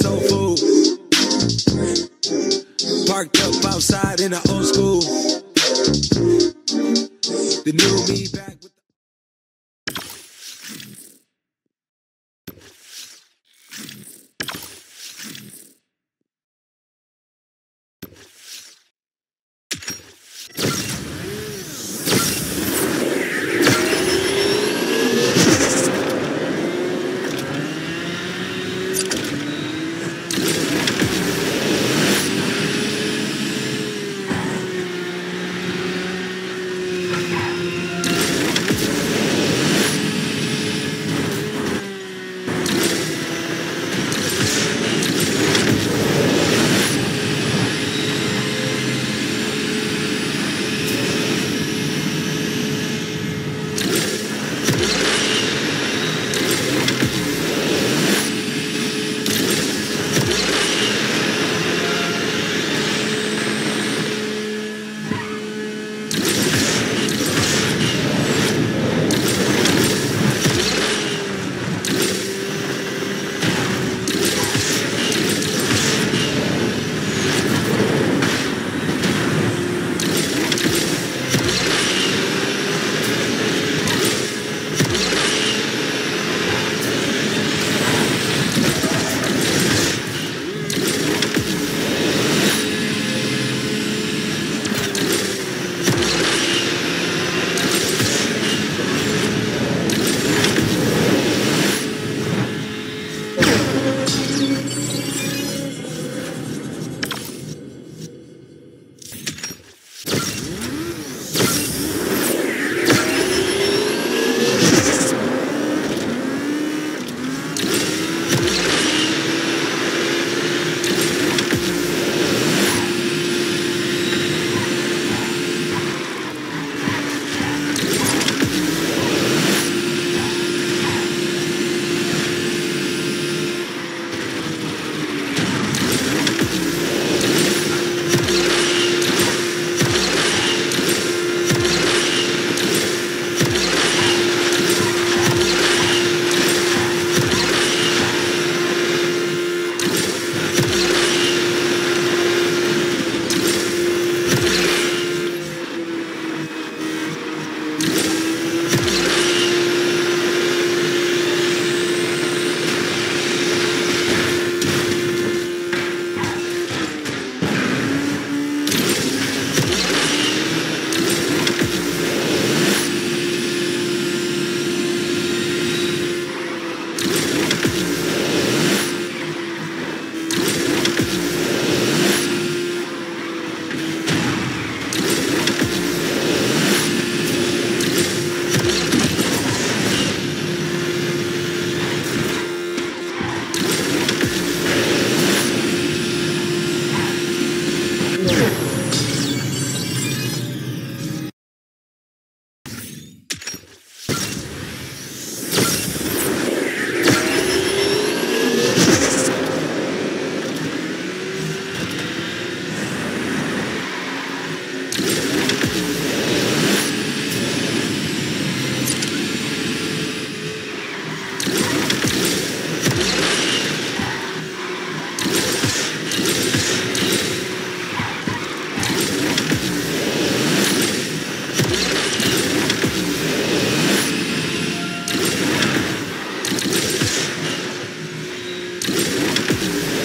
soul food. Parked up outside in the old school. The new me back with